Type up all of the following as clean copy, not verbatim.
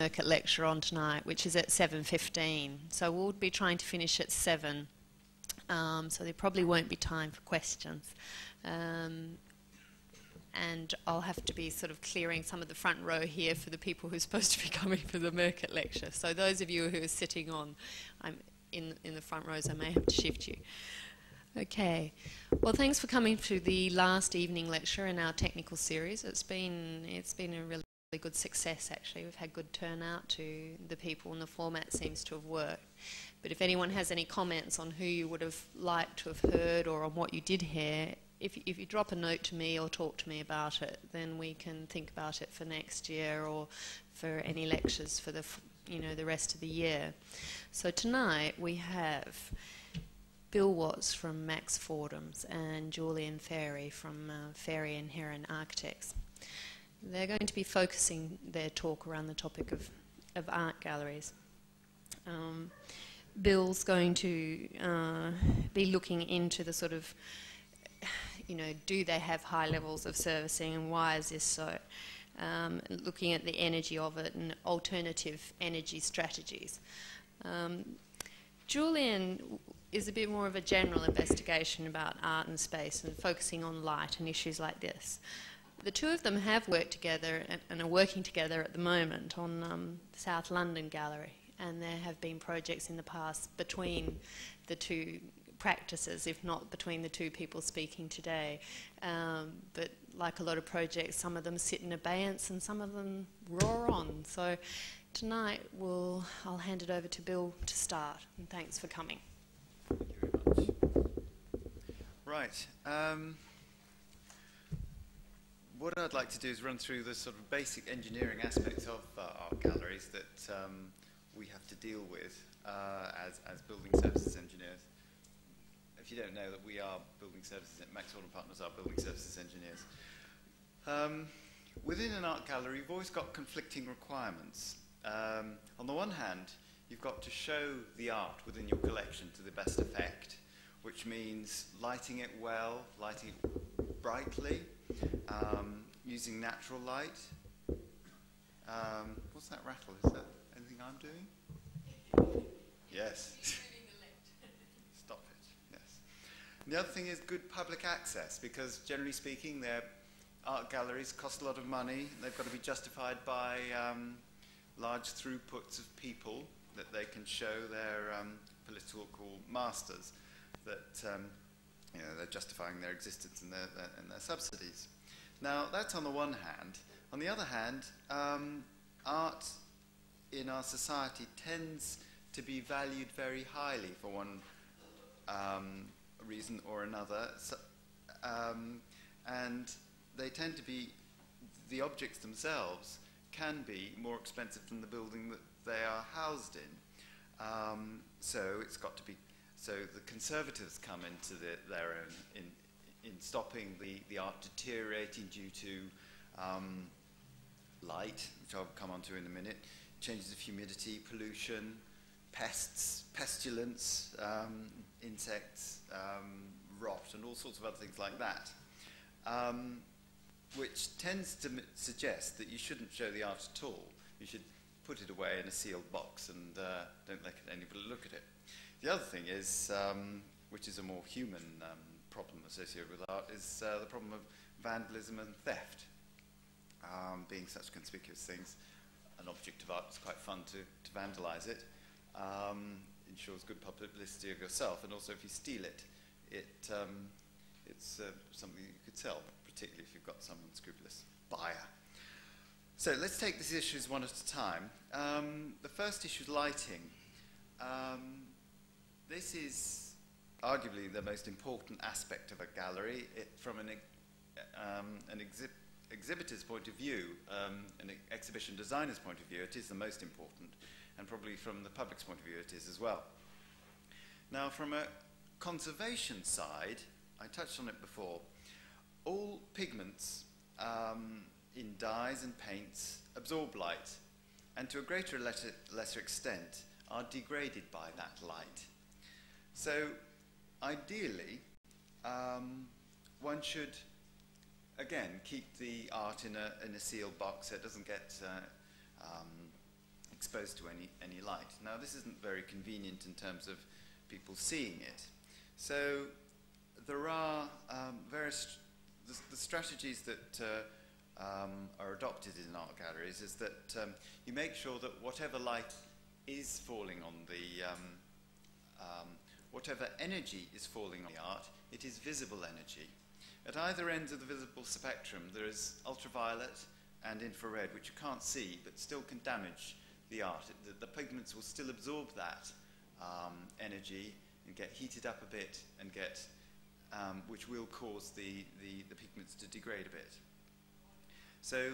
Murcutt lecture on tonight, which is at 7:15. So we'll be trying to finish at 7. So there probably won't be time for questions. And I'll have to be sort of clearing some of the front row here for the people who are supposed to be coming for the Murcutt lecture. So those of you who are sitting on, in the front rows, I may have to shift you. Okay. Well, thanks for coming to the last evening lecture in our technical series. It's been a really good success, actually. We've had good turnout to the people, and the format seems to have worked. But if anyone has any comments on who you would have liked to have heard or on what you did hear, if you drop a note to me or talk to me about it, then we can think about it for next year or for any lectures for the the rest of the year. So tonight we have Bill Watts from Max Fordham's and Julian Feary from Feary and Heron Architects. They're going to be focusing their talk around the topic of art galleries. Bill's going to be looking into the sort of, do they have high levels of servicing and why is this so? Looking at the energy of it and alternative energy strategies. Julian is a bit more of a general investigation about art and space and focusing on light and issues like this. The two of them have worked together and are working together at the moment on South London Gallery, and there have been projects in the past between the two practices, if not between the two people speaking today. But like a lot of projects, some of them sit in abeyance and some of them roar on. So tonight I'll hand it over to Bill to start, and thanks for coming. Thank you very much. Right. What I'd like to do is run through the sort of basic engineering aspects of art galleries that we have to deal with as building services engineers. If you don't know that we are building services, Max Fordham Partners are building services engineers. Within an art gallery, you've always got conflicting requirements. On the one hand, you've got to show the art within your collection to the best effect, which means lighting it well, lighting it brightly, using natural light. What's that rattle? Is that anything I'm doing? Yes. Stop it. Yes. And the other thing is good public access, because generally speaking, their art galleries cost a lot of money. They've got to be justified by large throughputs of people that they can show their political masters that they're justifying their existence and their subsidies. Now, that's on the one hand. On the other hand, art in our society tends to be valued very highly for one reason or another. So, and they tend to be, the objects themselves can be more expensive than the building that they are housed in. So it's got to be. So the conservatives come into their own in stopping the art deteriorating due to light, which I'll come on to in a minute, changes of humidity, pollution, pests, pestilence, insects, rot, and all sorts of other things like that, which tends to suggest that you shouldn't show the art at all. You should put it away in a sealed box and don't let anybody look at it. The other thing is, which is a more human problem associated with art, is the problem of vandalism and theft. Being such conspicuous things, an object of art is quite fun to vandalise it. Ensures good publicity of yourself, and also if you steal it, it's something you could sell, particularly if you've got some unscrupulous buyer. So let's take these issues one at a time. The first issue is lighting. This is arguably the most important aspect of a gallery. From an exhibitor's point of view, an exhibition designer's point of view, it is the most important, and probably from the public's point of view it is as well. Now, from a conservation side, I touched on it before, all pigments in dyes and paints absorb light, and to a greater or lesser extent are degraded by that light. So, ideally, one should, again, keep the art in a sealed box so it doesn't get exposed to any light. Now, this isn't very convenient in terms of people seeing it. So there are various the strategies that are adopted in art galleries is that you make sure that whatever light is falling on the whatever energy is falling on the art, it is visible energy. At either end of the visible spectrum, there is ultraviolet and infrared, which you can't see, but still can damage the art. The pigments will still absorb that energy and get heated up a bit, and get, which will cause the pigments to degrade a bit. So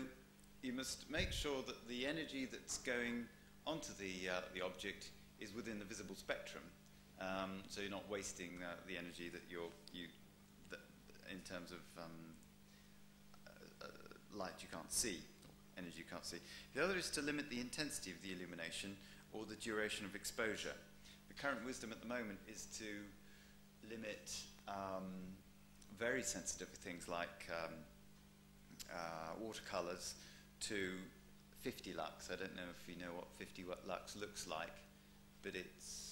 you must make sure that the energy that's going onto the object is within the visible spectrum, so you're not wasting the energy that that in terms of light you can't see, energy you can't see. The other is to limit the intensity of the illumination or the duration of exposure. The current wisdom at the moment is to limit very sensitive things like watercolors to 50 lux. I don't know if you know what 50 lux looks like, but it's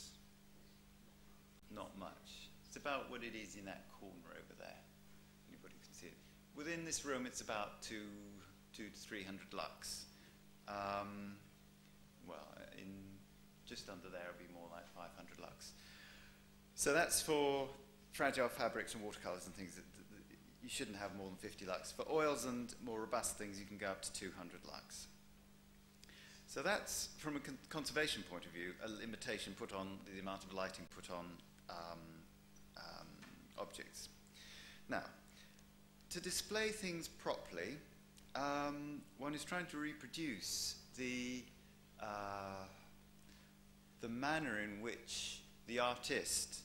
not much. It's about what it is in that corner over there. Anybody can see it. Within this room, it's about 200 to 300 lux. Well, in just under there, it'll be more like 500 lux. So that's for fragile fabrics and watercolors and things that you shouldn't have more than 50 lux. For oils and more robust things, you can go up to 200 lux. So that's, from a conservation point of view, a limitation put on the amount of lighting put on objects. Now, to display things properly, one is trying to reproduce the manner in which the artist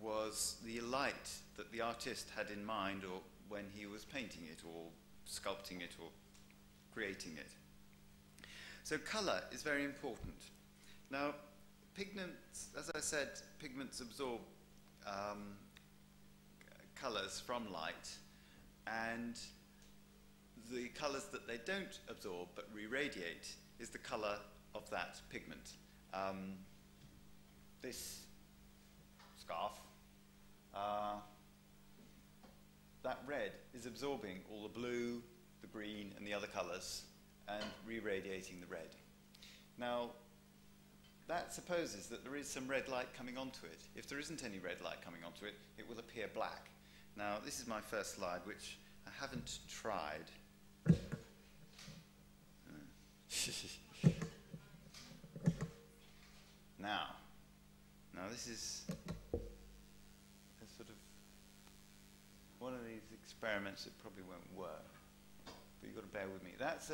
was, the light that the artist had in mind, or when he was painting it, or sculpting it, or creating it. So colour is very important. Now, pigments, as I said, pigments absorb colours from light, and the colours that they don't absorb but re-radiate is the colour of that pigment. This scarf, that red is absorbing all the blue, the green, and the other colours, and re-radiating the red. Now, that supposes that there is some red light coming onto it. If there isn't any red light coming onto it, it will appear black. Now, this is my first slide, which I haven't tried. Now this is a sort of one of these experiments that probably won't work, but you've got to bear with me. That's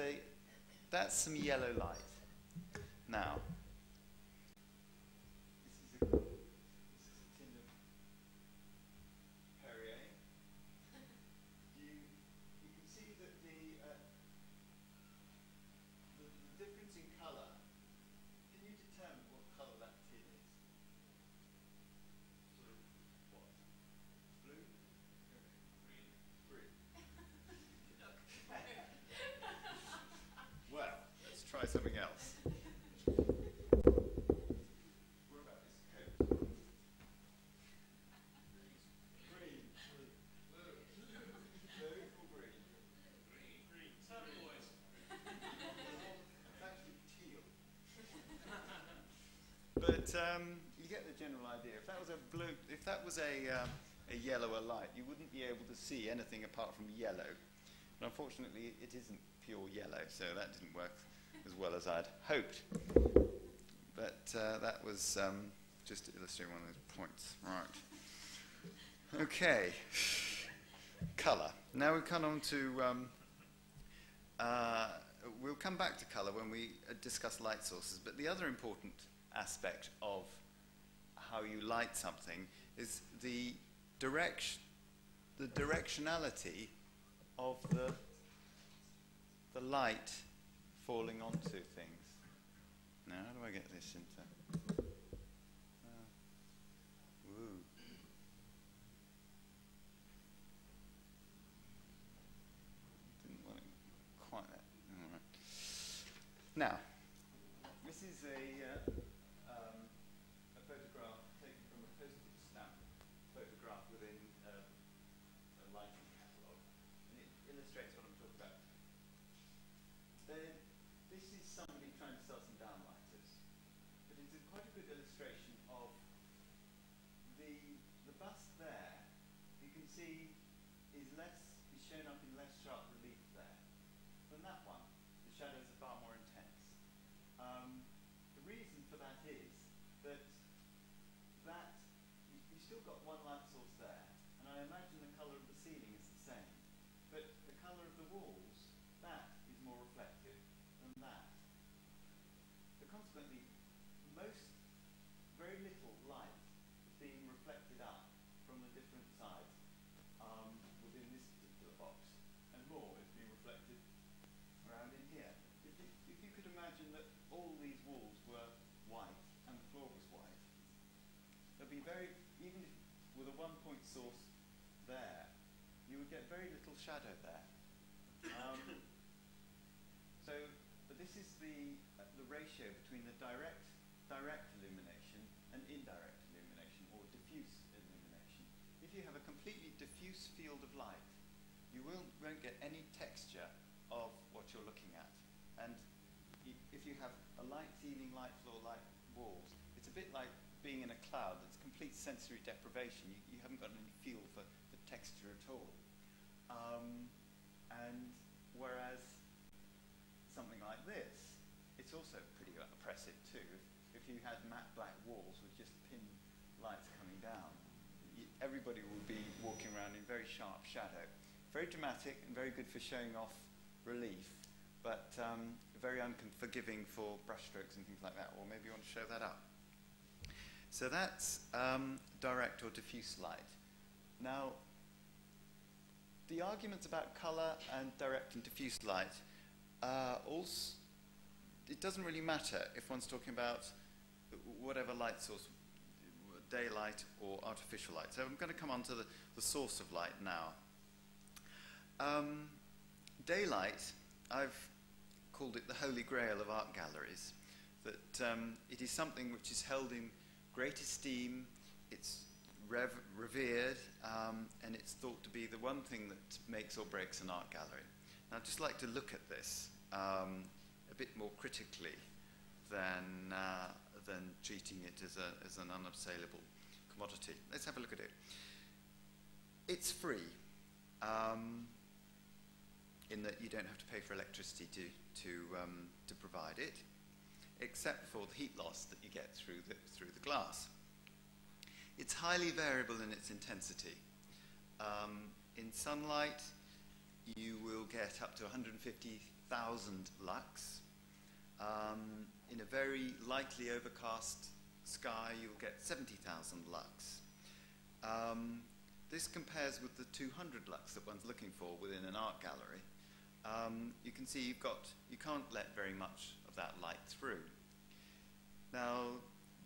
some yellow light. Now, this is a tin of Perrier. You can see that the difference in colour. Can you determine what colour that tin is? Sort of what? Blue? Green. Well, let's try something else. What about this coat? Green. Blue or green? Green. Sorry, boys. It's actually teal. But you get the general idea. If that was a blue, if that was a yellower light, you wouldn't be able to see anything apart from yellow. And unfortunately, it isn't pure yellow, so that didn't work as well as I'd hoped. But that was just to illustrate one of those points. Right. Okay. Colour. Now we've come on to. We'll come back to colour when we discuss light sources, but the other important aspect of how you light something is the directionality of the light falling onto things. Now, how do I get this into? Woo. Didn't want it quite that. All right. Now, this This is a photograph taken from a postage stamp photograph within a lighting catalogue, and it illustrates what I'm talking about. This is somebody trying to sell some downlighters, but it's quite a good illustration of the bust there. You can see is shown up in less sharp relief there than that one. The shadows are far more intense. The reason for that is that you've still got one light source there, and I imagine the colour of the ceiling is the same, but the colour of the walls, that is more reflective than that. So consequently, very little light is being reflected up from the different sides within this particular box, and more is being reflected around in here. If you could imagine that all these walls were white and the floor was white, there'd be even with a one-point source there, you would get very little shadow there. But this is the ratio between the direct illumination and indirect illumination, or diffuse illumination. If you have a completely diffuse field of light, you won't get any texture of what you're looking at. And if you have a light ceiling, light floor, light walls, it's a bit like being in a cloud. It's complete sensory deprivation. You haven't got any feel for texture at all. And whereas something like this, it's also pretty oppressive too. If you had matte black walls with just pin lights coming down, everybody would be walking around in very sharp shadow. Very dramatic and very good for showing off relief, but very unforgiving for brushstrokes and things like that, or maybe you want to show that up. So that's direct or diffuse light. Now, the arguments about colour and direct and diffuse light, it doesn't really matter if one's talking about whatever light source, daylight or artificial light. So I'm going to come on to the source of light now. Daylight, I've called it the holy grail of art galleries, that it is something which is held in great esteem, it's revered, and it's thought to be the one thing that makes or breaks an art gallery. Now, I'd just like to look at this a bit more critically than treating it as an unassailable commodity. Let's have a look at it. It's free, in that you don't have to pay for electricity to provide it, except for the heat loss that you get through the glass. It's highly variable in its intensity. In sunlight, you will get up to 150,000 lux. In a very lightly overcast sky, you'll get 70,000 lux. This compares with the 200 lux that one's looking for within an art gallery. You can see you can't let very much of that light through. Now,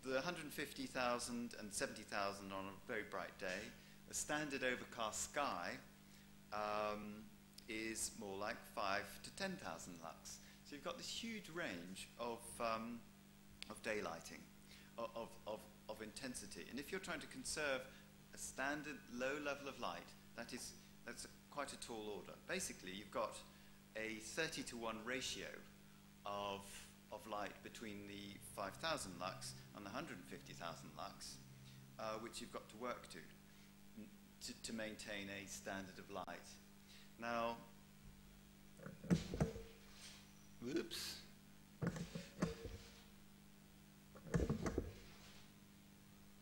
the 150,000 and 70,000 on a very bright day, a standard overcast sky is more like 5,000 to 10,000 lux. So you've got this huge range of daylighting, of intensity. And if you're trying to conserve a standard low level of light, that's quite a tall order. Basically, you've got a 30-to-1 ratio of light between the 5,000 lux and the 150,000 lux, which you've got to work to maintain a standard of light. Now, whoops.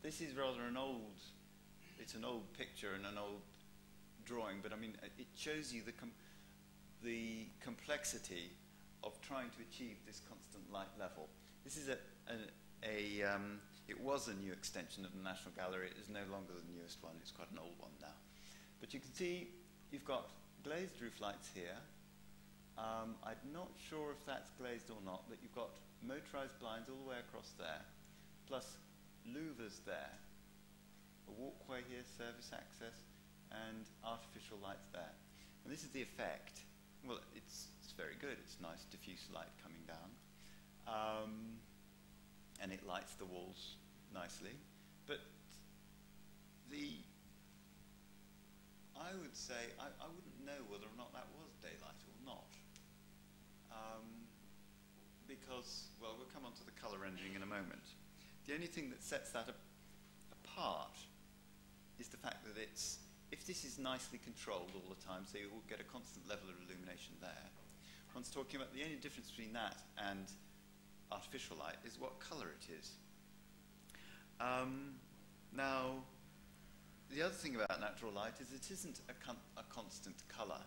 This is rather an old picture and an old drawing, but I mean, it shows you the complexity of trying to achieve this constant light level. This is it was a new extension of the National Gallery. It is no longer the newest one. It's quite an old one now. But you can see you've got glazed roof lights here. I'm not sure if that's glazed or not, but you've got motorized blinds all the way across there, plus louvers there, a walkway here, service access, and artificial lights there. And this is the effect. Well, it's very good. It's nice diffuse light coming down. highlights the walls nicely, but I would say I wouldn't know whether or not that was daylight or not, because, well, we'll come on to the colour rendering in a moment. The only thing that sets that apart is the fact that it's, if this is nicely controlled all the time, so you will get a constant level of illumination there. One's talking about the only difference between that and artificial light is what colour it is. Now, the other thing about natural light is it isn't a constant colour.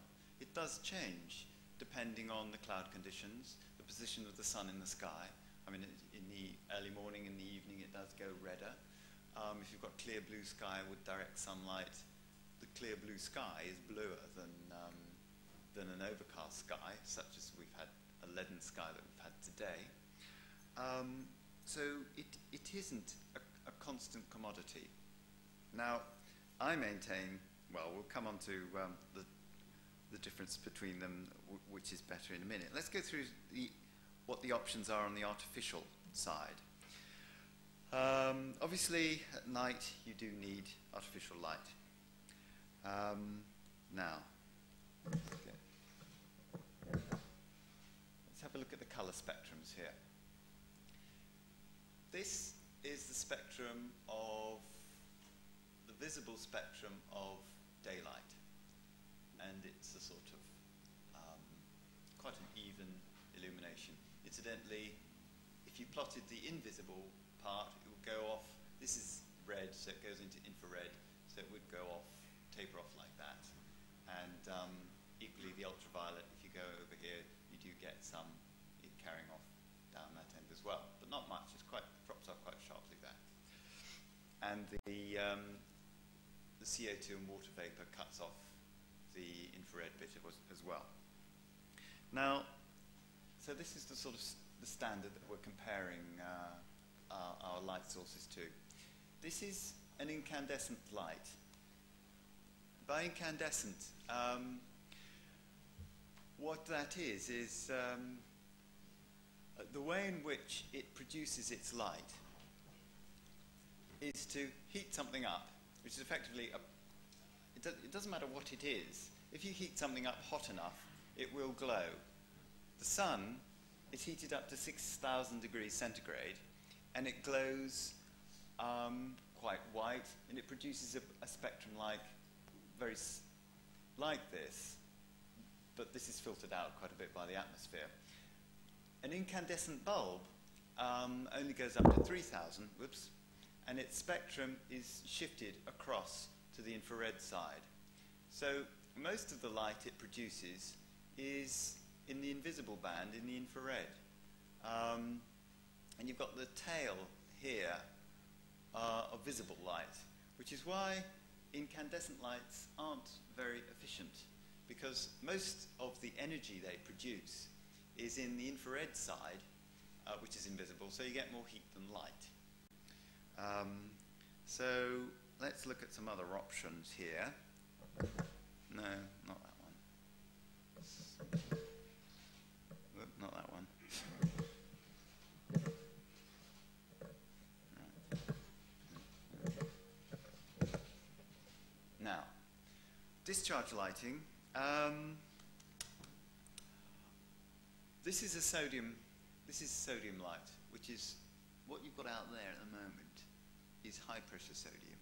It does change depending on the cloud conditions, the position of the sun in the sky. I mean, in the early morning, in the evening, it does go redder. If you've got clear blue sky with direct sunlight, the clear blue sky is bluer than an overcast sky, such as we've had a leaden sky that we've had today. So it isn't a constant commodity. Now, I maintain, well, we'll come on to the difference between them, which is better in a minute. Let's go through what the options are on the artificial side. Obviously, at night, you do need artificial light. Now, let's have a look at the colour spectrums here. This is the spectrum of the visible spectrum of daylight, and it's a sort of quite an even illumination. Incidentally, if you plotted the invisible part, it would go off. This is red, so it goes into infrared, so it would go off, taper off like that. And equally, the ultraviolet, if you go over here, you do get some carrying off down that end as well, but not much. It's quite props up quite sharply there. And the CO2 and water vapor cuts off the infrared bit as well. Now, so this is the sort of the standard that we're comparing our light sources to. This is an incandescent light. By incandescent, what that is the way in which it produces its light is to heat something up, which is effectively, it doesn't matter what it is. If you heat something up hot enough, it will glow. The sun is heated up to 6,000 degrees centigrade, and it glows quite white, and it produces a spectrum like this, but this is filtered out quite a bit by the atmosphere. An incandescent bulb only goes up to 3,000, whoops, and its spectrum is shifted across to the infrared side. So most of the light it produces is in the invisible band, in the infrared. And you've got the tail here of visible light, which is why incandescent lights aren't very efficient, because most of the energy they produce is in the infrared side, which is invisible, so you get more heat than light. So let's look at some other options here. No, not that one. Oop, not that one. Now, discharge lighting. This is sodium light, which is what you've got out there at the moment is high pressure sodium,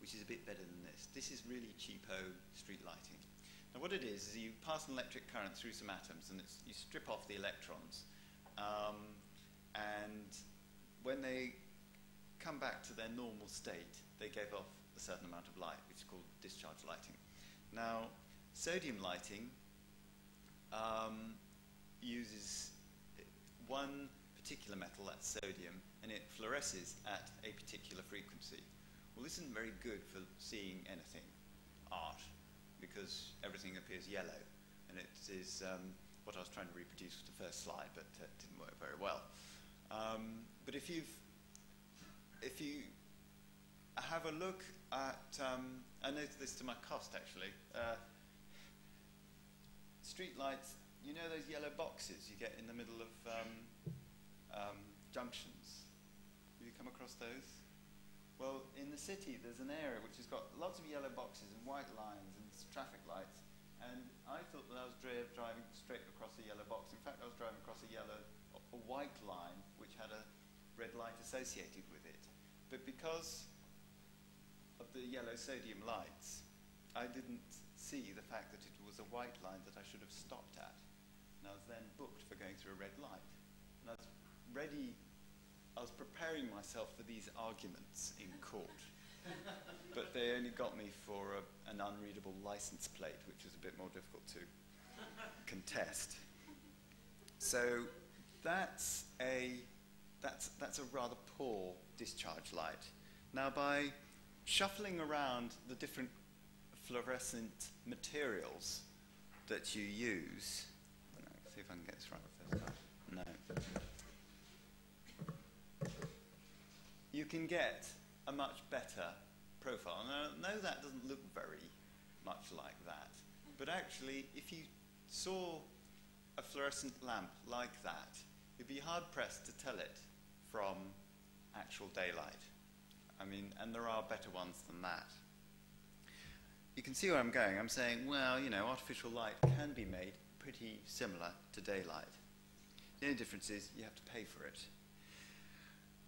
which is a bit better than this. This is really cheapo street lighting. Now what it is you pass an electric current through some atoms, and you strip off the electrons, and when they come back to their normal state, they gave off a certain amount of light, which is called discharge lighting. Now, sodium lighting uses one particular metal, that's sodium, and it fluoresces at a particular frequency. Well, this isn't very good for seeing anything, art, because everything appears yellow, and it is what I was trying to reproduce with the first slide, but it didn't work very well. But if you have a look at, I noticed this to my cost actually, street lights, you know those yellow boxes you get in the middle of junctions? across those? Well, in the city, there's an area which has got lots of yellow boxes and white lines and traffic lights. And I thought that I was driving straight across a yellow box. In fact, I was driving across a white line, which had a red light associated with it. But because of the yellow sodium lights, I didn't see the fact that it was a white line that I should have stopped at. And I was then booked for going through a red light. And I was ready, I was preparing myself for these arguments in court. But they only got me for an unreadable license plate, which was a bit more difficult to contest. So that's a rather poor discharge light. Now, by shuffling around the different fluorescent materials that you use, see if I can get this right the first time. No. You can get a much better profile. Now, no, that doesn't look very much like that. But actually, if you saw a fluorescent lamp like that, you'd be hard-pressed to tell it from actual daylight. I mean, and there are better ones than that. You can see where I'm going. I'm saying, well, you know, artificial light can be made pretty similar to daylight. The only difference is you have to pay for it.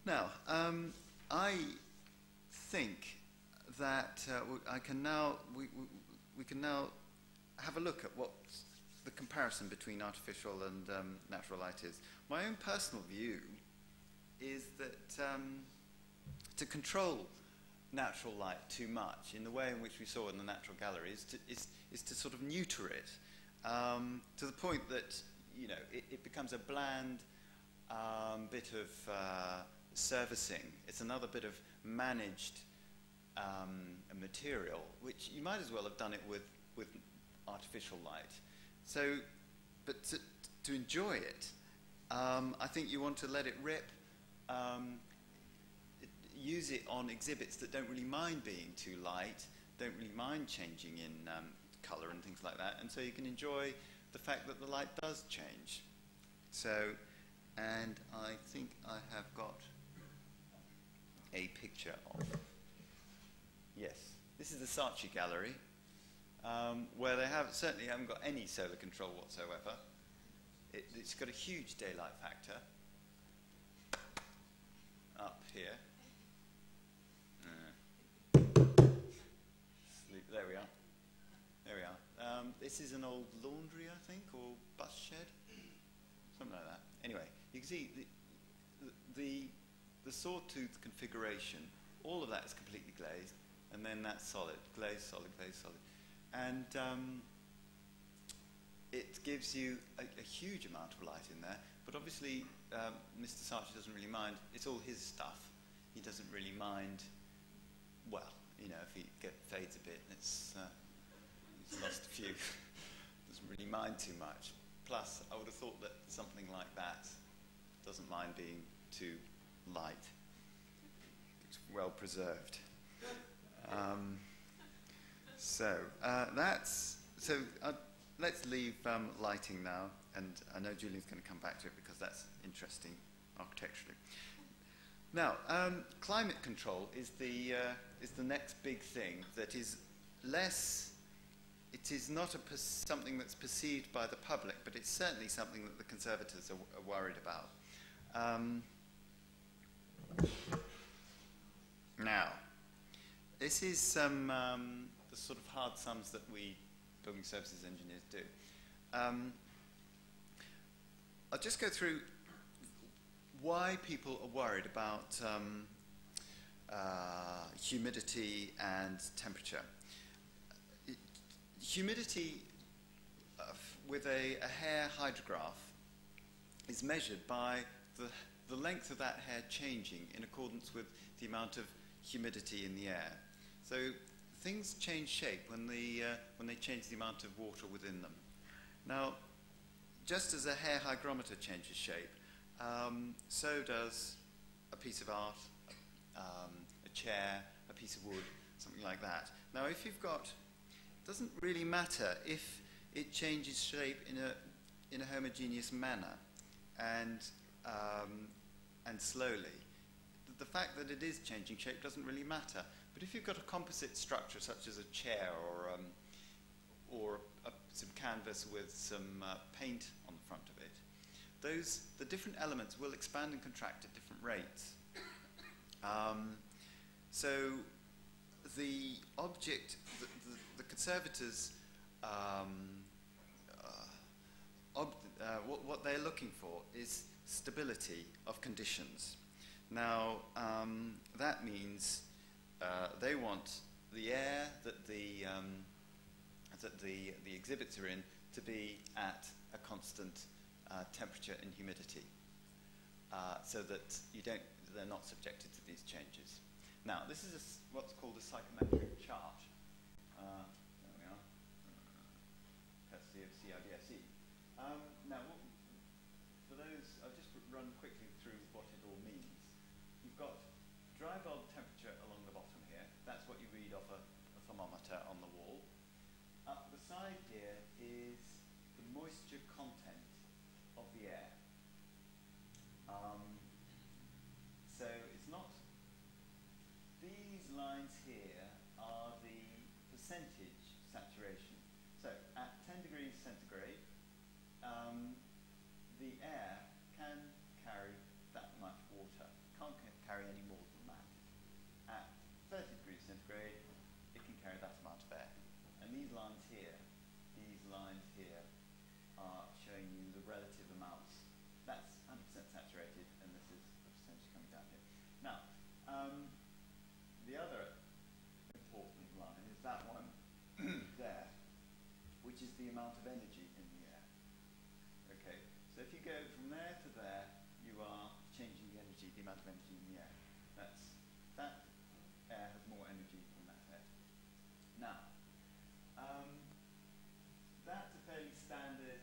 Now, I think that we can now have a look at what the comparison between artificial and natural light is. My own personal view is that to control natural light too much, in the way in which we saw in the Natural Gallery, is to sort of neuter it to the point that, you know, it becomes a bland bit of servicing. It's another bit of managed material, which you might as well have done it with artificial light. So, but to enjoy it, I think you want to let it rip, use it on exhibits that don't really mind being too light, don't really mind changing in colour and things like that, and so you can enjoy the fact that the light does change. So, and I think I have got a picture of, yes, this is the Saatchi Gallery, where they certainly haven't got any solar control whatsoever. It's got a huge daylight factor up here. There we are. There we are. This is an old laundry, I think, or bus shed, something like that. Anyway, you can see the sawtooth configuration. All of that is completely glazed, and then that's solid, glazed, solid, glazed, solid, and it gives you a huge amount of light in there. But obviously, Mr. Saatchi doesn't really mind. It's all his stuff. He doesn't really mind. Well, you know, if he fades a bit, it's lost a few. Doesn't really mind too much. Plus, I would have thought that something like that doesn't mind being too light. It's well preserved. Let's leave lighting now, and I know Julian's going to come back to it because that's interesting architecturally. Now, climate control is the next big thing that is less. It is not something that's perceived by the public, but it's certainly something that the Conservatives are worried about. Now, this is some the sort of hard sums that we building services engineers do. I'll just go through why people are worried about humidity and temperature. Humidity with a hair hydrograph is measured by the length of that hair changing in accordance with the amount of humidity in the air. So things change shape when they change the amount of water within them. Now, just as a hair hygrometer changes shape, so does a piece of art, a chair, a piece of wood, something like that. Now, if you've got, it doesn't really matter if it changes shape in a homogeneous manner and slowly. the fact that it is changing shape doesn't really matter. But if you've got a composite structure such as a chair or some canvas with some paint on the front of it, the different elements will expand and contract at different rates. So the object, the conservators, what they're looking for is stability of conditions. Now, that means they want the air that the exhibits are in to be at a constant temperature and humidity, so that they're not subjected to these changes. Now, this is what's called a psychometric chart. There we are. That's the CRDSE. Now, for those, I'll just run quickly through what it all means. You've got dry bulb temperature along the bottom here. That's what you read off a thermometer on the wall. Up the side here is the moisture content of the air. So it's not, these lines here are the percentage saturation. So at 10 degrees centigrade, the air can carry that much water. It can't carry any more than that. At 30 degrees centigrade, it can carry that amount of air. And these lines here are showing you the relative amounts. That's 100% saturated, and this is the percentage coming down here. Now, the other important line is that one there, which is the amount of energy in the air. Okay, so if you go from there to there, you are changing the energy, the amount of energy in the air. That air has more energy than that air. Now, that's a fairly standard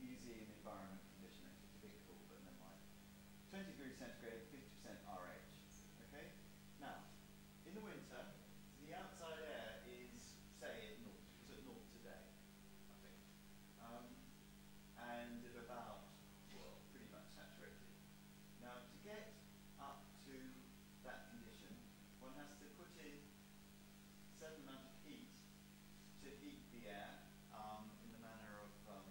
museum environment condition. It's a bit cool, but never mind. 20 degrees centigrade, 50% RH. Okay? Now, in the winter, the outside air is, say, at naught. It was at naught today, I think. And at about, well, pretty much saturated. Now, to get up to that condition, one has to put in a certain amount of heat to heat the air in the manner of, like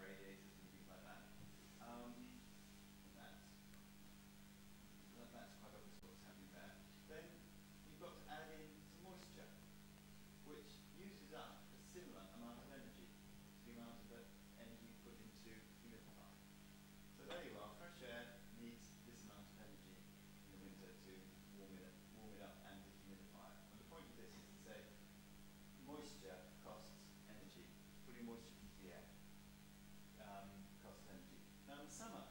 radiators and things like that. That's quite obvious what's happening there. Then you've got to add in some moisture, which uses up a similar amount of energy to the amount of energy put into humidify. So there you are, fresh air needs this amount of energy in the winter to warm it up and to humidify it. And the point of this is to say moisture costs energy, putting moisture into the air costs energy. Now in summer,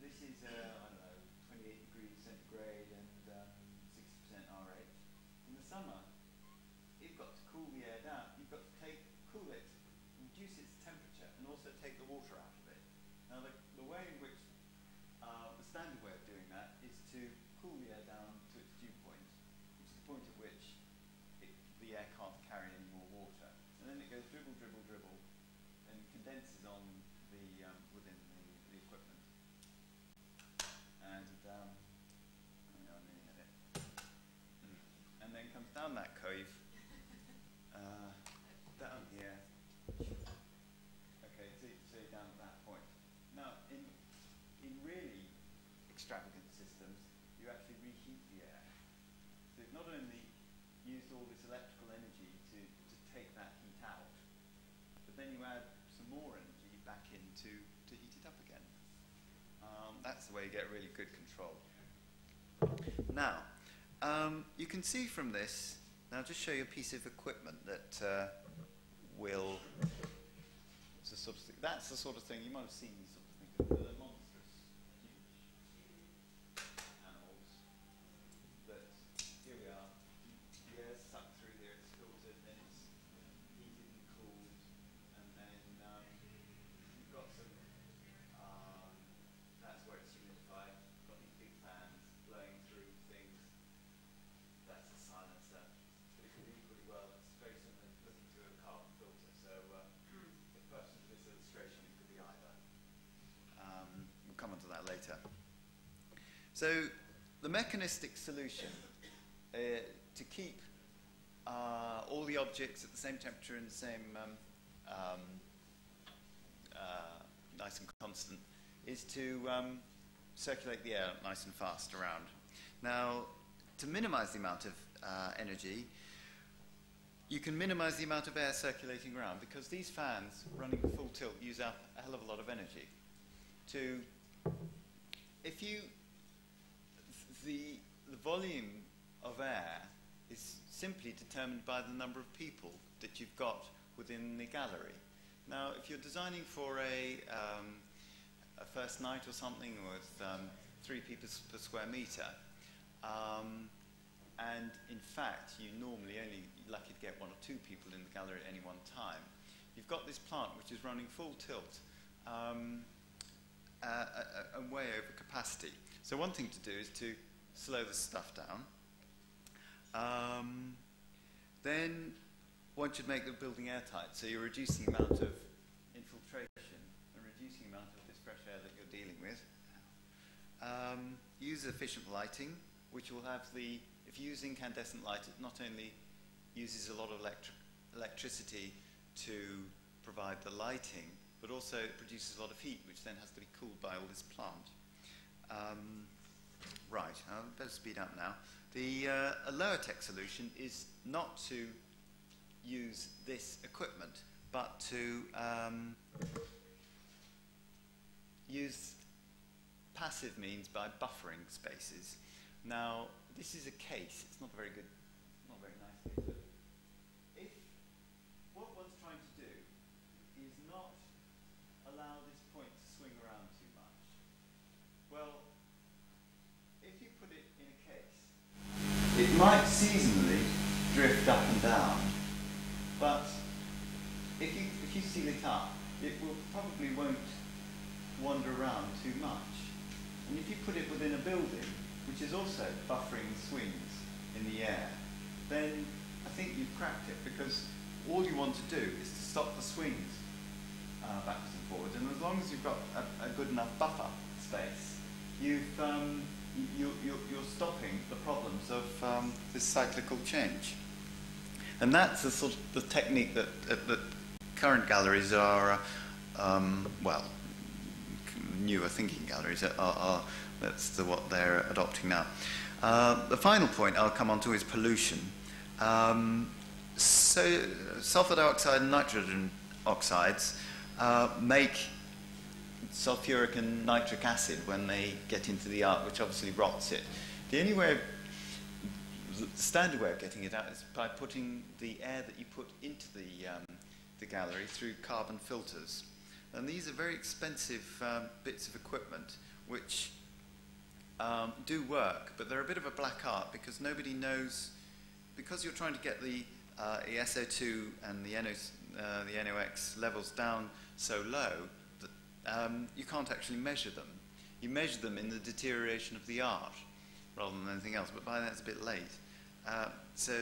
this is, I don't know, 28 degrees centigrade and 60% RH. In the summer, you've got to cool the air down. You've got to cool it, reduce its temperature, and also take the water out of it. Now the way in which, the standard way of doing that is to cool the air down to its dew point, which is the point at which the air can't carry any more water. And then it goes dribble, dribble, dribble, and condenses on the within the equipment. And and then comes down that cove, down here. Okay, so you're down at that point. Now, in really extravagant systems, you actually reheat the air. So you've not only used all this electrical energy to take that heat out, but then you add some more energy back in to heat it up again. That's the way you get really good control. Now, you can see from this, and I'll just show you a piece of equipment that will, it's the sort of thing, that's the sort of thing, you might have seen these sort of things, the monstrous huge animals that, here we are, the air's sucked through there, it's filtered, then it's heated and cooled, and then you've got some, that's where it's humidified. You've got these big fans blowing through things. That's a silencer. But it could equally well, it's very similar to putting through a carbon filter. So the person's illustration, it could be either. So the mechanistic solution to keep all the objects at the same temperature and the same nice and constant is to circulate the air nice and fast around. Now, to minimize the amount of energy, you can minimize the amount of air circulating around, because these fans running full tilt use up a hell of a lot of energy. The volume of air is simply determined by the number of people that you've got within the gallery. Now, if you're designing for a first night or something with 3 people per square metre, and in fact, you normally only lucky to get 1 or 2 people in the gallery at any one time. You've got this plant which is running full tilt and way over capacity. So one thing to do is to slow the stuff down. Then one should make the building airtight, so you're reducing the amount of infiltration and reducing the amount of this fresh air that you're dealing with. Use efficient lighting, which will have the, if you use incandescent light, it not only uses a lot of electricity to provide the lighting, but also it produces a lot of heat, which then has to be cooled by all this plant. Right, I better speed up now. A lower tech solution is not to use this equipment, but to use passive means by buffering spaces. Now, this is a case. It's not a very good, not a very nice case. If what one's trying to do is not allow this point to swing around too much, well, if you put it in a case, it might seasonally drift up and down. But if you seal it up, it will probably won't wander around too much. And if you put it within a building, which is also buffering swings in the air, then I think you've cracked it, because all you want to do is to stop the swings backwards and forwards. And as long as you've got a good enough buffer space, you've, you're stopping the problems of this cyclical change. And that's the sort of the technique that, that current galleries are, well, newer thinking galleries are that's what they're adopting now. The final point I'll come on to is pollution. So sulfur dioxide and nitrogen oxides make sulfuric and nitric acid when they get into the art, which obviously rots it. The only way, the standard way of getting it out is by putting the air that you put into the gallery through carbon filters. And these are very expensive bits of equipment which do work, but they're a bit of a black art, because nobody knows, because you're trying to get the SO2 and the NOx levels down so low that you can't actually measure them. You measure them in the deterioration of the art rather than anything else, but by then it's a bit late. So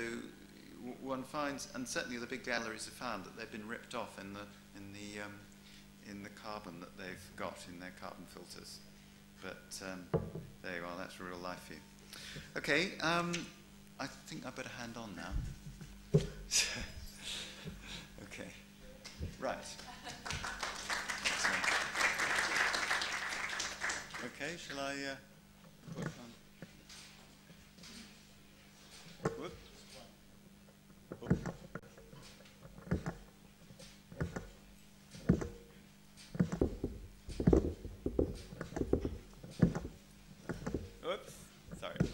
one finds, and certainly the big galleries have found, that they've been ripped off in the carbon that they've got in their carbon filters. But there you are, that's real life for you. Okay, I think I better hand on now. Okay, right. Okay, shall I work on? Whoop. Whoop. Oops, sorry. There.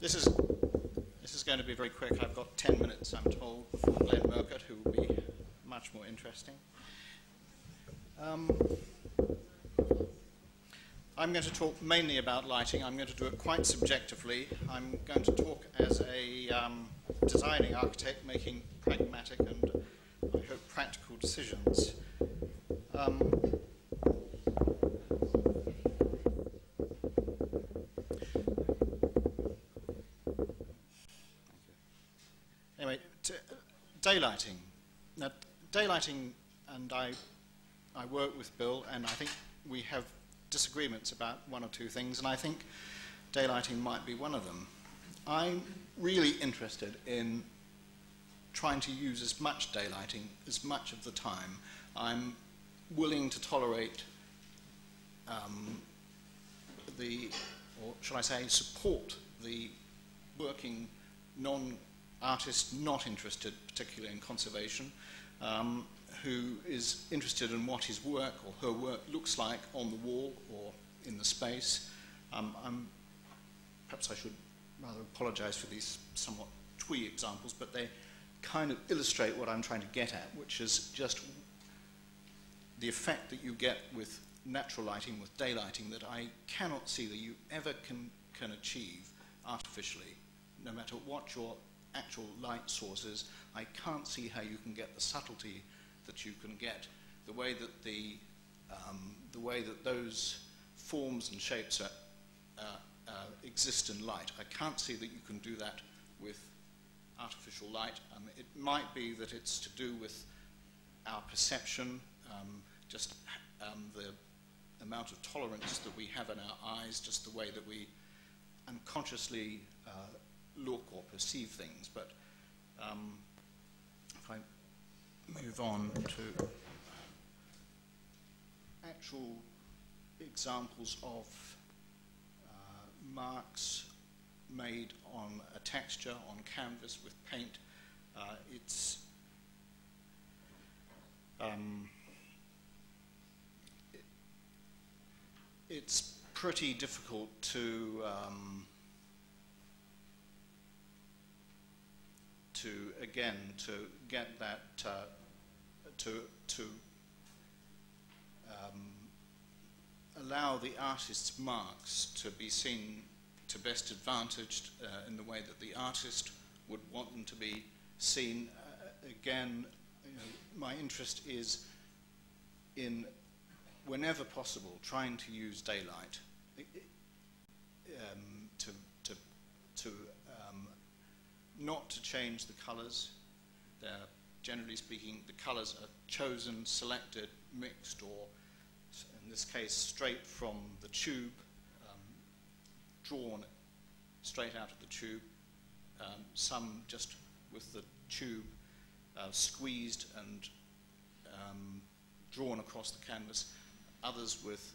This is going to be very quick. I've got 10 minutes, I'm told, from Glenn Murcutt, who will be much more interesting. I'm going to talk mainly about lighting. I'm going to do it quite subjectively. I'm going to talk as a designing architect making pragmatic and, I hope, practical decisions. daylighting. Now, daylighting, and I work with Bill, and I think we have disagreements about one or two things, and I think daylighting might be one of them. I'm really interested in trying to use as much daylighting as much of the time. I'm willing to tolerate or shall I say, support the working non-artist not interested, particularly in conservation, who is interested in what his work or her work looks like on the wall or in the space. Perhaps I should rather apologise for these somewhat twee examples, but they kind of illustrate what I'm trying to get at, which is just the effect that you get with natural lighting, with daylighting, that I cannot see that you ever can achieve artificially, no matter what your actual light source is. I can't see how you can get the subtlety that you can get, the way that the way that those forms and shapes are, exist in light. I can't see that you can do that with artificial light. It might be that it's to do with our perception, the amount of tolerance that we have in our eyes, just the way that we unconsciously look or perceive things. But if I move on to actual examples of marks made on a texture, on canvas, with paint, it's pretty difficult to get that allow the artist's marks to be seen to best advantage in the way that the artist would want them to be seen. Again, you know, my interest is in, whenever possible, trying to use daylight not to change the colours. They're, generally speaking, the colours are chosen, selected, mixed, or in this case, straight from the tube, drawn straight out of the tube. Some just with the tube squeezed and drawn across the canvas. Others with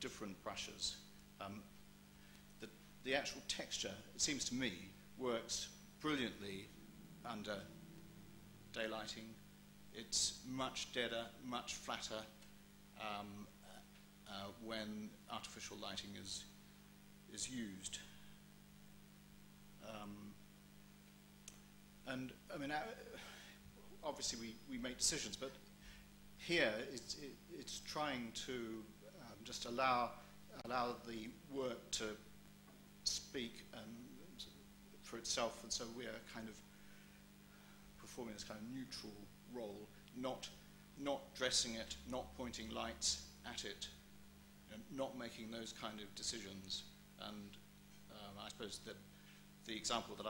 different brushes. The actual texture, it seems to me, works brilliantly under daylighting. It's much deader, much flatter when artificial lighting is used. And I mean, obviously we make decisions, but here it's trying to just allow the work to speak for itself, and so we are kind of performing this kind of neutral role, not dressing it, not pointing lights at it, and not making those kind of decisions. And I suppose that the example that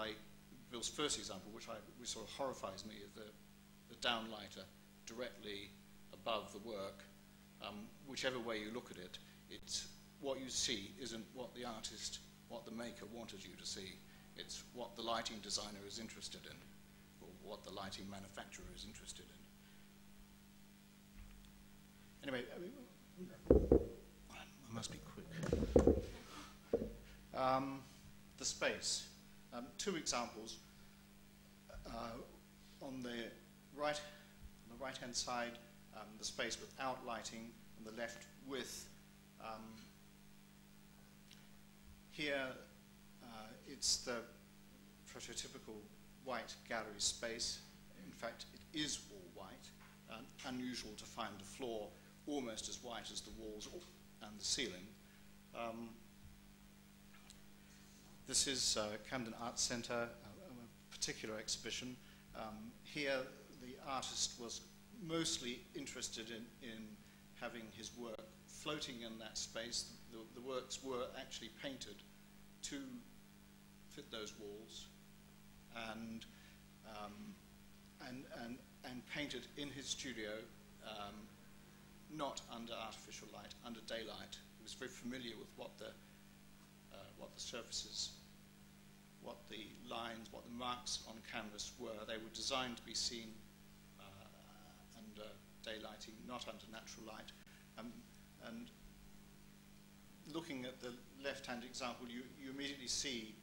Bill's first example, which sort of horrifies me, is the downlighter directly above the work. Whichever way you look at it, it's what you see isn't what the artist, what the maker wanted you to see. It's what the lighting designer is interested in, or what the lighting manufacturer is interested in. Anyway, I must be quick. The space. Two examples. On the right-hand side, the space without lighting, and the left with. Here, it's the prototypical white gallery space. In fact, it is all white. Unusual to find the floor almost as white as the walls and the ceiling. This is Camden Arts Centre, a particular exhibition. Here, the artist was mostly interested in having his work floating in that space. The works were actually painted to fit those walls, and and painted in his studio, not under artificial light, under daylight. He was very familiar with what the surfaces, what the lines, what the marks on canvas were. They were designed to be seen under daylighting, not under natural light. And looking at the left-hand example, you immediately see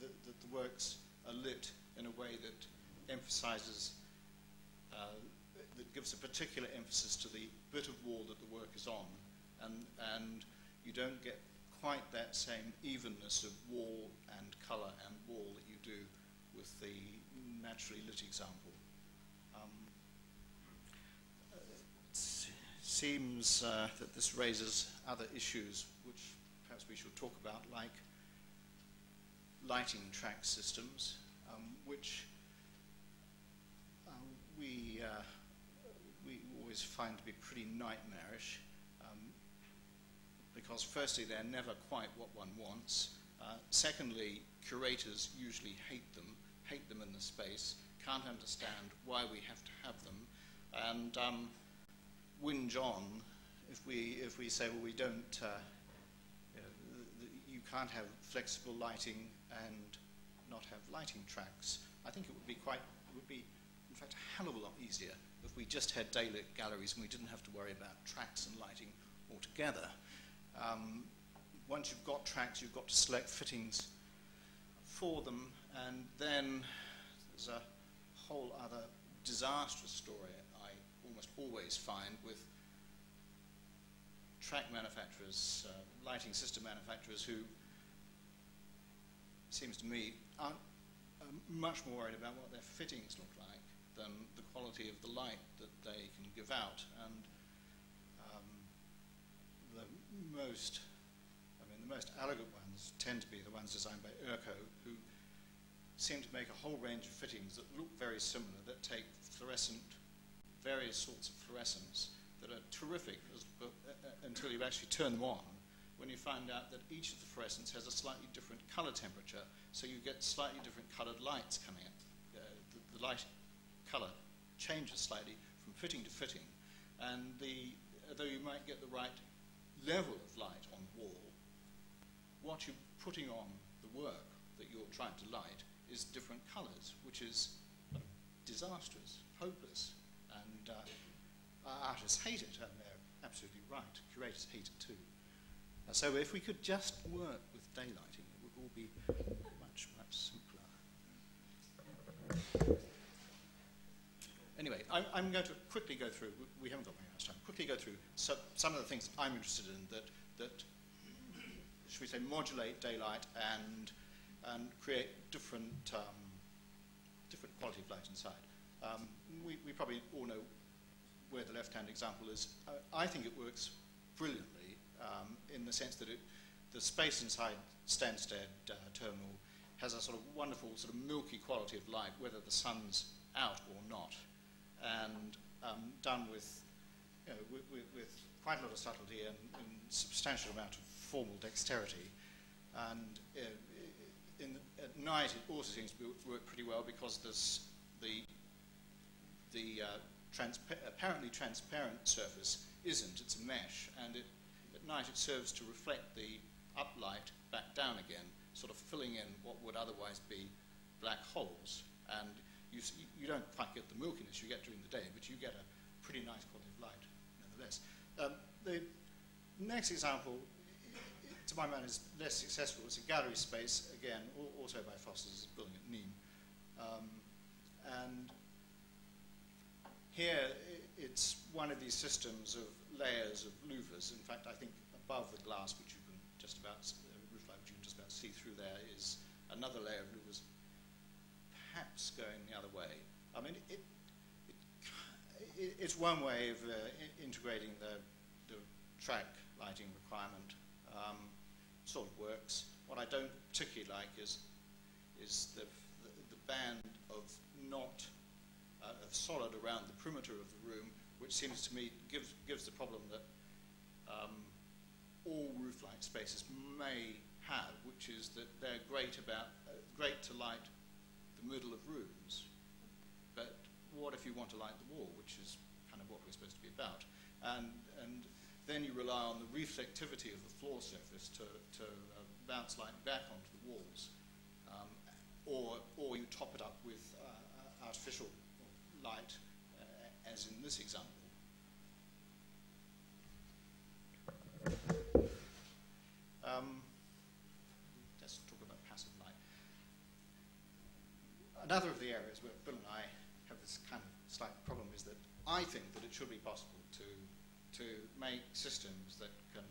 that the works are lit in a way that emphasizes, that gives a particular emphasis to the bit of wall that the work is on. And you don't get quite that same evenness of wall and color and wall that you do with the naturally lit example. Seems that this raises other issues which perhaps we should talk about, like lighting track systems, which we always find to be pretty nightmarish, because firstly they're never quite what one wants, secondly curators usually hate them in the space, can't understand why we have to have them, and whinge on if we say, well, we don't, you can't have flexible lighting and not have lighting tracks. I think it would be in fact a hell of a lot easier if we just had daylit galleries and we didn't have to worry about tracks and lighting altogether. Once you've got tracks, you've got to select fittings for them, and then there's a whole other disastrous story always find with track manufacturers, lighting system manufacturers, who, seems to me, aren't much more worried about what their fittings look like than the quality of the light that they can give out. And the most elegant ones tend to be the ones designed by Erco, who seem to make a whole range of fittings that look very similar, that take various sorts of fluorescence that are terrific until you actually turn them on, when you find out that each of the fluorescence has a slightly different color temperature, so you get slightly different colored lights coming in. The light color changes slightly from fitting to fitting, and though you might get the right level of light on the wall, what you're putting on the work that you're trying to light is different colors, which is disastrous, hopeless. And artists hate it, and they're absolutely right. Curators hate it too. So if we could just work with daylighting, it would all be much, much simpler. Anyway, I'm going to quickly go through, we haven't got very much time, quickly go through some of the things I'm interested in that should we say, modulate daylight and create different quality of light inside. We probably all know where the left-hand example is. I think it works brilliantly in the sense that the space inside Stansted terminal has a sort of wonderful sort of milky quality of light, whether the sun's out or not, and done with, you know, with quite a lot of subtlety and substantial amount of formal dexterity. And at night it also seems to work pretty well because there's the apparently transparent surface isn't, it's a mesh, and at night it serves to reflect the uplight back down again, sort of filling in what would otherwise be black holes. And you don't quite get the milkiness you get during the day, but you get a pretty nice quality of light nevertheless. The next example, to my mind, is less successful. It's a gallery space, again, also by Foster's building at Nîmes. And here, it's one of these systems of layers of louvres. In fact, I think above the glass, which you can just about roof light, which you can just about see through there, is another layer of louvres, perhaps going the other way. I mean, it's one way of integrating the track lighting requirement. Sort of works. What I don't particularly like is the band of not. Of solid around the perimeter of the room, which seems to me gives the problem that all roof light spaces may have, which is that they're great to light the middle of rooms, but what if you want to light the wall, which is kind of what we're supposed to be about. And then you rely on the reflectivity of the floor surface to bounce light back onto the walls. Or you top it up with artificial light, as in this example. Let's talk about passive light. Another of the areas where Bill and I have this kind of slight problem is that I think that it should be possible to make systems that can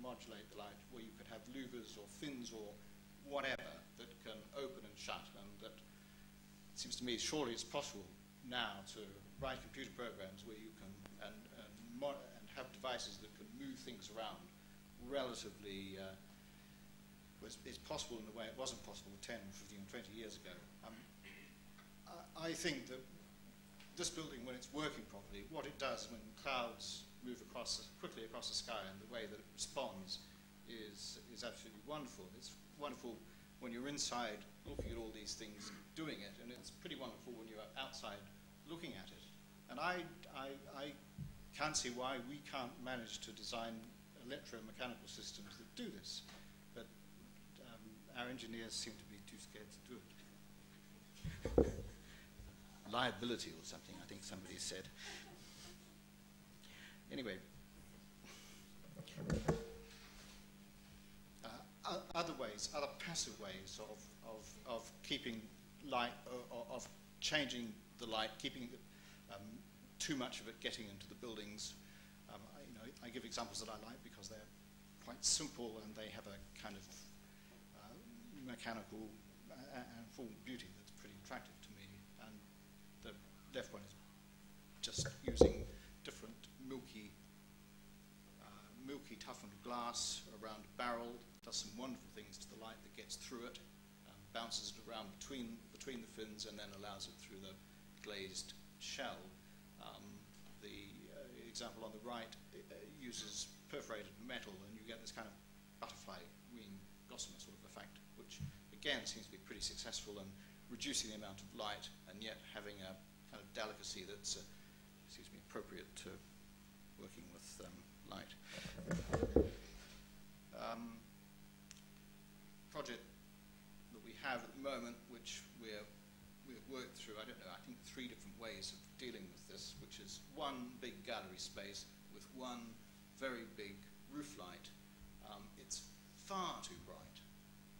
modulate the light, where you could have louvers or fins or whatever that can open and shut, and that it seems to me surely it's possible now to write computer programs where you can and have devices that can move things around relatively. It's possible in a way it wasn't possible 10, 15, 20 years ago. I think that this building, when it's working properly, what it does when clouds move across quickly across the sky and the way that it responds is absolutely wonderful. It's wonderful when you're inside looking at all these things doing it, and it's pretty wonderful when you're outside looking at it. And I can't see why we can't manage to design electromechanical systems that do this, but our engineers seem to be too scared to do it. Liability or something, I think somebody said. Anyway. Other ways, other passive ways of keeping light, or of changing the light, keeping too much of it getting into the buildings. I give examples that I like because they're quite simple and they have a kind of mechanical and formal beauty that's pretty attractive to me. And the left one is just using different milky toughened glass around a barrel. Does some wonderful things to the light that gets through it, bounces it around between the fins, and then allows it through the glazed shell. The example on the right uses perforated metal, and you get this kind of butterfly wing gossamer sort of effect, which again seems to be pretty successful in reducing the amount of light and yet having a kind of delicacy that's seems to be appropriate to working with light. Project that we have at the moment, which we've worked through, I don't know, I think 3 different ways of dealing with this, which is one big gallery space with one very big roof light. It's far too bright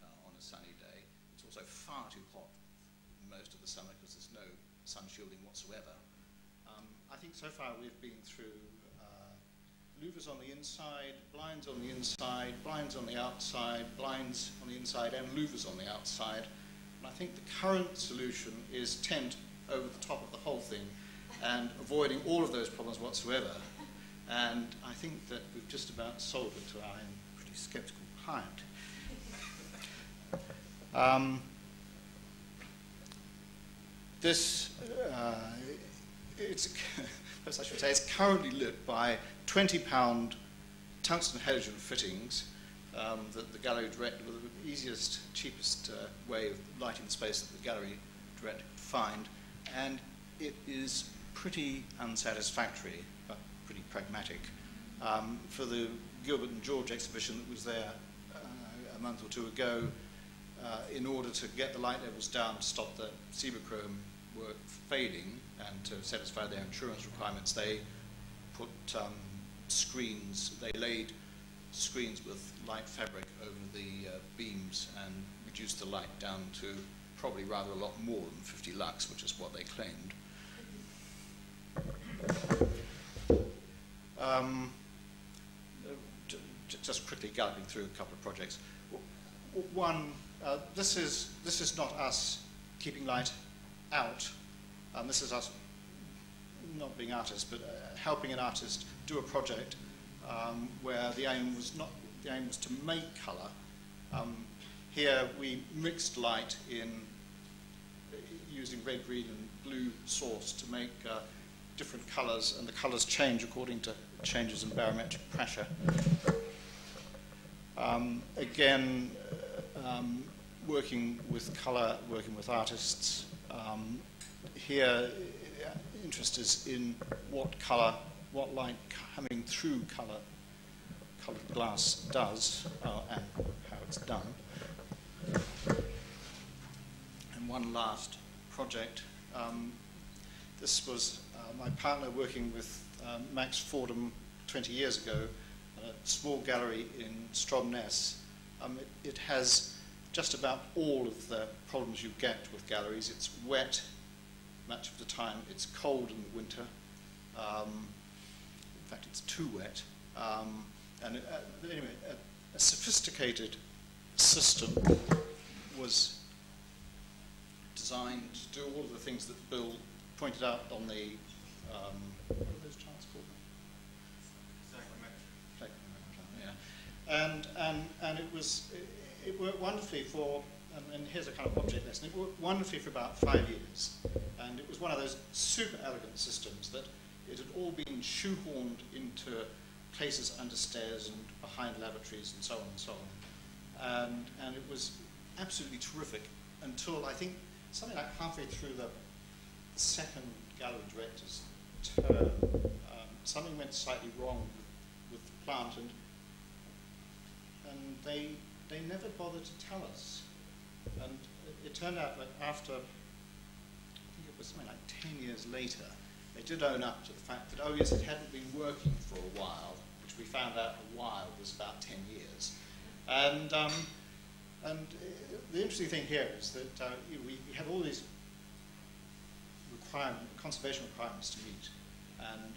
on a sunny day. It's also far too hot most of the summer because there's no sun shielding whatsoever. I think so far we've been through louvers on the inside, blinds on the inside, blinds on the outside, blinds on the inside, and louvers on the outside. And I think the current solution is tent over the top of the whole thing and avoiding all of those problems whatsoever. And I think that we've just about solved it to our pretty skeptical client. First I should say, it's currently lit by £20 tungsten halogen fittings that the gallery director, well, the easiest, cheapest way of lighting the space that the gallery director could find, and it is pretty unsatisfactory, but pretty pragmatic. For the Gilbert and George exhibition that was there a month or 2 ago, in order to get the light levels down to stop the sebachrome work fading and to satisfy their insurance requirements, they put screens, they laid screens with light fabric over the beams and reduced the light down to probably rather a lot more than 50 lux, which is what they claimed. Just quickly galloping through a couple of projects. One, this is not us keeping light out. This is us not being artists, but helping an artist do a project where the aim was to make colour. Here we mixed light in using red, green, and blue source to make different colours, and the colours change according to changes in barometric pressure. Working with colour, working with artists. here interest is in what colour, what light coming through coloured glass does, and how it's done. And one last project. This was my partner working with Max Fordham 20 years ago at a small gallery in Stromness. It has just about all of the problems you get with galleries. It's wet much of the time. It's cold in the winter. In fact, it's too wet. But anyway, a sophisticated system was designed to do all of the things that Bill pointed out on the what are those charts called? And it worked wonderfully for, and here's a kind of object lesson, it worked wonderfully for about 5 years. And it was one of those super elegant systems that it had all been shoehorned into places under stairs and behind lavatories and so on and so on. And it was absolutely terrific until I think something like halfway through the second gallery director's term, something went slightly wrong with the plant, and they never bothered to tell us. And it turned out that after, I think it was something like 10 years later, they did own up to the fact that, oh yes, it hadn't been working for a while, which we found out a while was about 10 years. And the interesting thing here is that we have all these conservation requirements to meet, and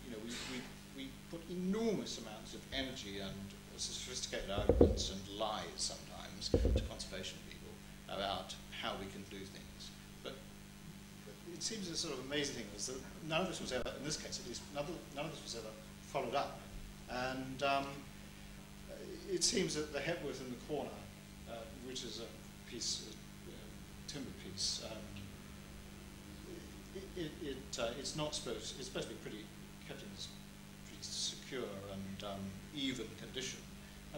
we put enormous amounts of energy and sophisticated arguments and lies sometimes to conservation people about how we can do things. But it seems a sort of amazing thing is that none of this was ever, in this case at least, none of this was ever followed up. And it seems that the Hepworth in the corner, which is a piece, a timber piece, it's not supposed. It's supposed to be kept in this pretty secure and even condition,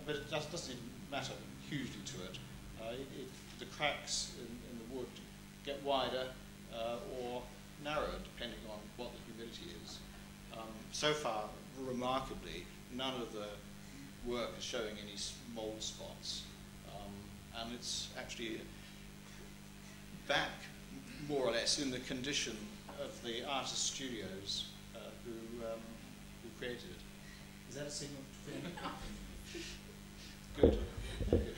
but it doesn't even matter hugely to it. The cracks in the wood get wider or narrower depending on what the humidity is. So far, remarkably, none of the work is showing any mold spots, and it's actually back more or less in the condition of the artist studios who created it. Is that a signal? Good.